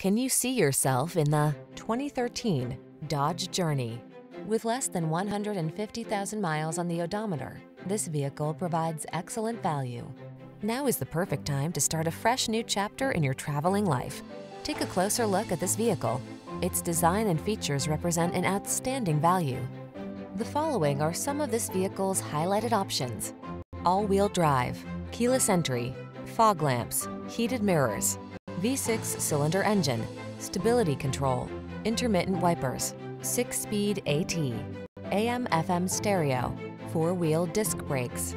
Can you see yourself in the 2013 Dodge Journey? With less than 150,000 miles on the odometer, this vehicle provides excellent value. Now is the perfect time to start a fresh new chapter in your traveling life. Take a closer look at this vehicle. Its design and features represent an outstanding value. The following are some of this vehicle's highlighted options: all-wheel drive, keyless entry, fog lamps, heated mirrors, V6 cylinder engine, stability control, intermittent wipers, 6-speed AT, AM/FM stereo, 4-wheel disc brakes.